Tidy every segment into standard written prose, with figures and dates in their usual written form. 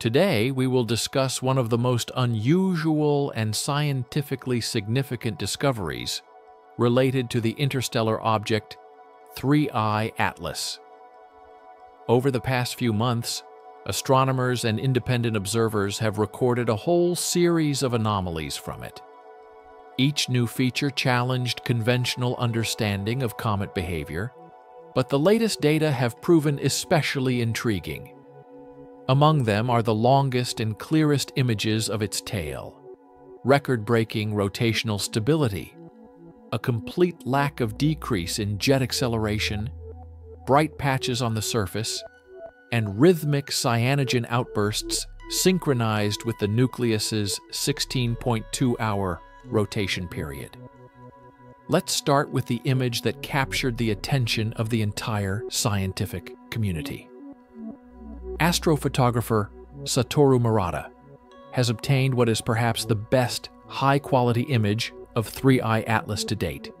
Today, we will discuss one of the most unusual and scientifically significant discoveries related to the interstellar object 3I Atlas. Over the past few months, astronomers and independent observers have recorded a whole series of anomalies from it. Each new feature challenged conventional understanding of comet behavior, but the latest data have proven especially intriguing. Among them are the longest and clearest images of its tail, record-breaking rotational stability, a complete lack of decrease in jet acceleration, bright patches on the surface, and rhythmic cyanogen outbursts synchronized with the nucleus's 16.2-hour rotation period. Let's start with the image that captured the attention of the entire scientific community. Astrophotographer Satoru Murata has obtained what is perhaps the best high-quality image of 3I Atlas to date,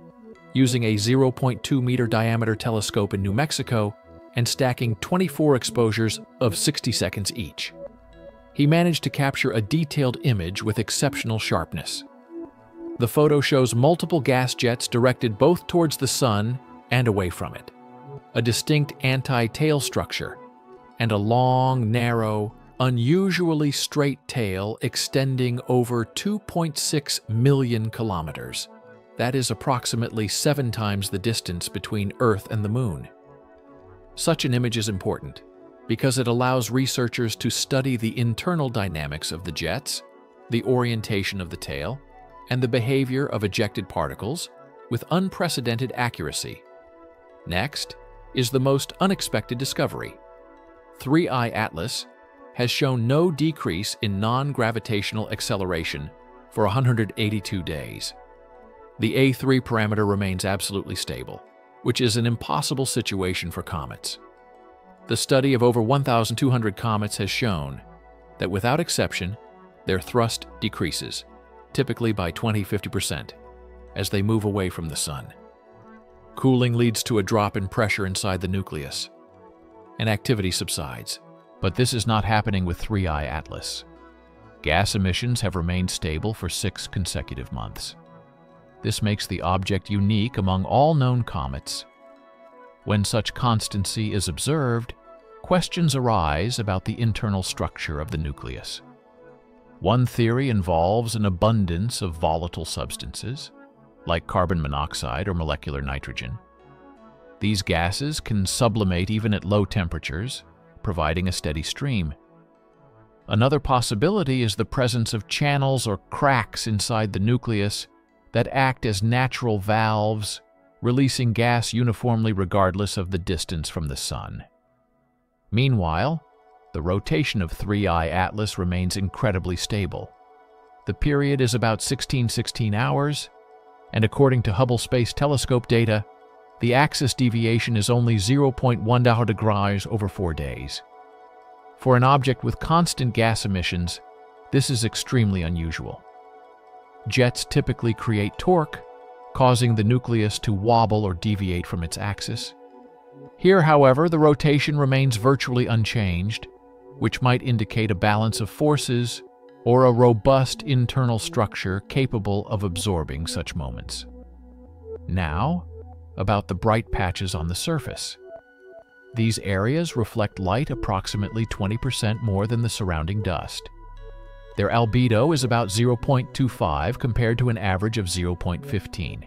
using a 0.2-meter diameter telescope in New Mexico and stacking 24 exposures of 60 seconds each. He managed to capture a detailed image with exceptional sharpness. The photo shows multiple gas jets directed both towards the sun and away from it, a distinct anti-tail structure, and a long, narrow, unusually straight tail extending over 2.6 million kilometers. That is approximately 7 times the distance between Earth and the Moon. Such an image is important because it allows researchers to study the internal dynamics of the jets, the orientation of the tail, and the behavior of ejected particles with unprecedented accuracy. Next is the most unexpected discovery. 3I Atlas has shown no decrease in non-gravitational acceleration for 182 days. The A3 parameter remains absolutely stable, which is an impossible situation for comets. The study of over 1,200 comets has shown that without exception, their thrust decreases, typically by 20–50%, as they move away from the sun. Cooling leads to a drop in pressure inside the nucleus, and activity subsides. But this is not happening with 3I Atlas. Gas emissions have remained stable for 6 consecutive months. This makes the object unique among all known comets. When such constancy is observed, questions arise about the internal structure of the nucleus. One theory involves an abundance of volatile substances, like carbon monoxide or molecular nitrogen. These gases can sublimate even at low temperatures, providing a steady stream. Another possibility is the presence of channels or cracks inside the nucleus that act as natural valves, releasing gas uniformly regardless of the distance from the sun. Meanwhile, the rotation of 3I Atlas remains incredibly stable. The period is about 1616 hours, and according to Hubble Space Telescope data, the axis deviation is only 0.1 degrees over 4 days. For an object with constant gas emissions, this is extremely unusual. Jets typically create torque, causing the nucleus to wobble or deviate from its axis. Here, however, the rotation remains virtually unchanged, which might indicate a balance of forces or a robust internal structure capable of absorbing such moments. Now, about the bright patches on the surface. These areas reflect light approximately 20% more than the surrounding dust. Their albedo is about 0.25 compared to an average of 0.15.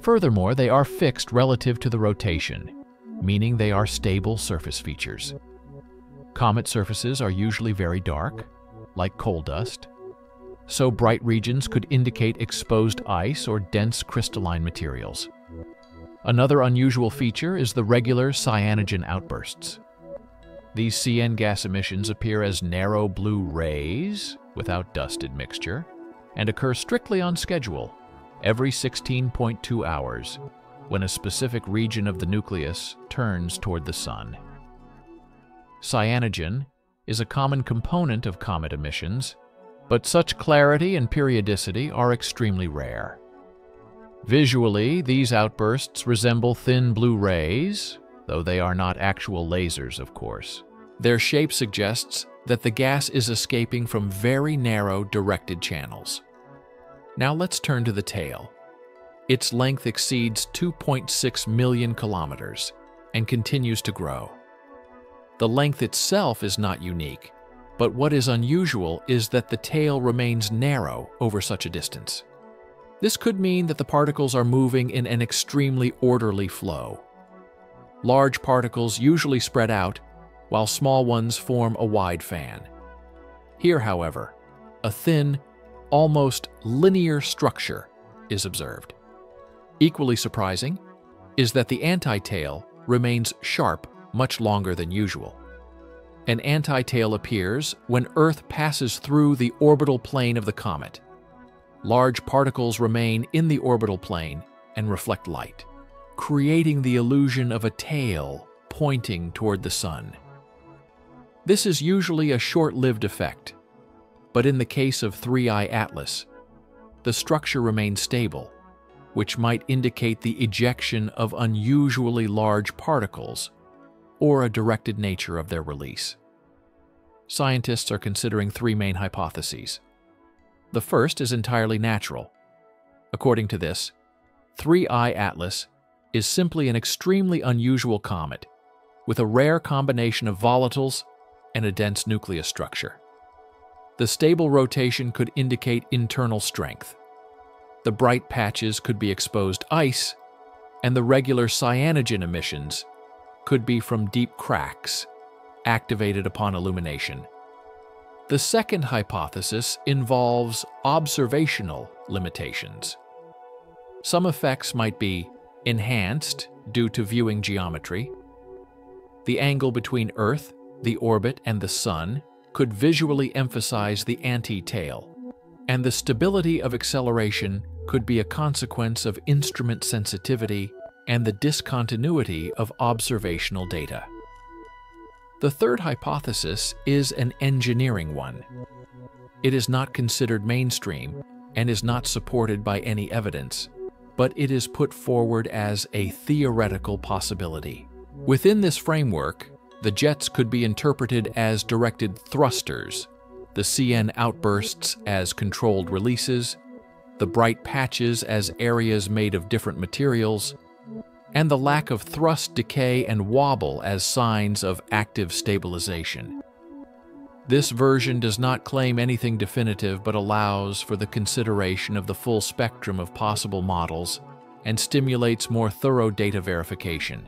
Furthermore, they are fixed relative to the rotation, meaning they are stable surface features. Comet surfaces are usually very dark, like coal dust, so bright regions could indicate exposed ice or dense crystalline materials. Another unusual feature is the regular cyanogen outbursts. These CN gas emissions appear as narrow blue rays without dust admixture and occur strictly on schedule every 16.2 hours when a specific region of the nucleus turns toward the sun. Cyanogen is a common component of comet emissions, but such clarity and periodicity are extremely rare. Visually, these outbursts resemble thin blue rays, though they are not actual lasers, of course. Their shape suggests that the gas is escaping from very narrow directed channels. Now let's turn to the tail. Its length exceeds 2.6 million kilometers and continues to grow. The length itself is not unique, but what is unusual is that the tail remains narrow over such a distance. This could mean that the particles are moving in an extremely orderly flow. Large particles usually spread out, while small ones form a wide fan. Here, however, a thin, almost linear structure is observed. Equally surprising is that the anti-tail remains sharp much longer than usual. An anti-tail appears when Earth passes through the orbital plane of the comet. Large particles remain in the orbital plane and reflect light, creating the illusion of a tail pointing toward the sun. This is usually a short-lived effect, but in the case of 3I Atlas, the structure remains stable, which might indicate the ejection of unusually large particles or a directed nature of their release. Scientists are considering three main hypotheses. The first is entirely natural. According to this, 3I Atlas is simply an extremely unusual comet with a rare combination of volatiles and a dense nucleus structure. The stable rotation could indicate internal strength. The bright patches could be exposed ice, and the regular cyanogen emissions could be from deep cracks activated upon illumination. The second hypothesis involves observational limitations. Some effects might be enhanced due to viewing geometry. The angle between Earth, the orbit, and the Sun could visually emphasize the anti-tail, and the stability of acceleration could be a consequence of instrument sensitivity and the discontinuity of observational data. The third hypothesis is an engineering one. It is not considered mainstream and is not supported by any evidence, but it is put forward as a theoretical possibility. Within this framework, the jets could be interpreted as directed thrusters, the CN outbursts as controlled releases, the bright patches as areas made of different materials, and the lack of thrust decay and wobble as signs of active stabilization. This version does not claim anything definitive but allows for the consideration of the full spectrum of possible models and stimulates more thorough data verification.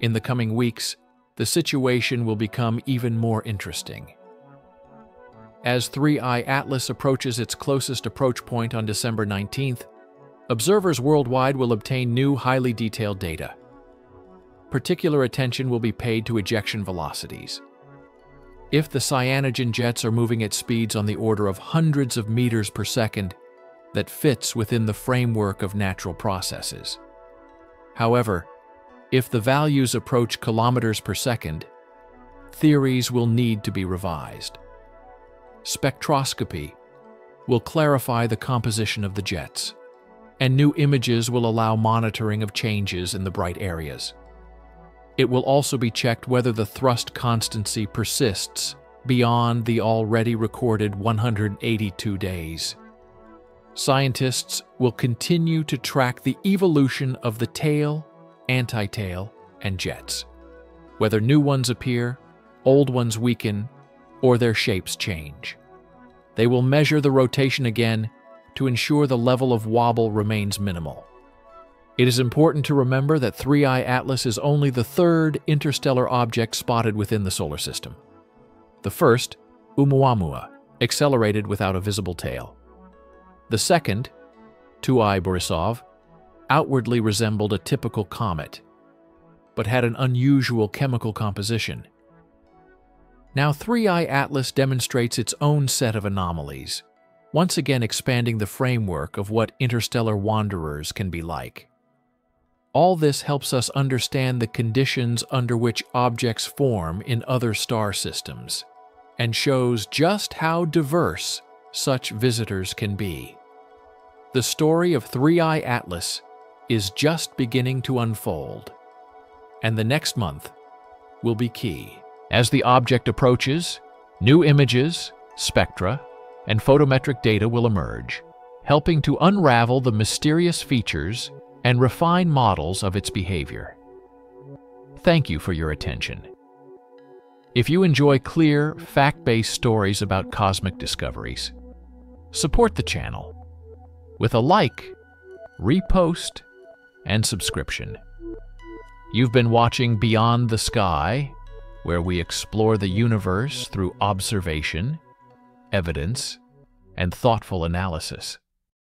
In the coming weeks, the situation will become even more interesting. As 3I Atlas approaches its closest approach point on December 19th, observers worldwide will obtain new, highly detailed data. Particular attention will be paid to ejection velocities. If the cyanogen jets are moving at speeds on the order of hundreds of meters per second, that fits within the framework of natural processes. However, if the values approach kilometers per second, theories will need to be revised. Spectroscopy will clarify the composition of the jets, and new images will allow monitoring of changes in the bright areas. It will also be checked whether the thrust constancy persists beyond the already recorded 182 days. Scientists will continue to track the evolution of the tail, anti-tail, and jets, whether new ones appear, old ones weaken, or their shapes change. They will measure the rotation again to ensure the level of wobble remains minimal. It is important to remember that 3I Atlas is only the third interstellar object spotted within the solar system. The first, Oumuamua, accelerated without a visible tail. The second, 2I Borisov, outwardly resembled a typical comet, but had an unusual chemical composition. Now 3I Atlas demonstrates its own set of anomalies, once again expanding the framework of what interstellar wanderers can be like. All this helps us understand the conditions under which objects form in other star systems, and shows just how diverse such visitors can be. The story of 3I Atlas is just beginning to unfold, and the next month will be key. As the object approaches, New images, spectra, and photometric data will emerge, helping to unravel the mysterious features and refine models of its behavior. Thank you for your attention. If you enjoy clear, fact-based stories about cosmic discoveries, support the channel with a like, repost, and subscription. You've been watching Beyond the Sky, where we explore the universe through observation, evidence, and thoughtful analysis.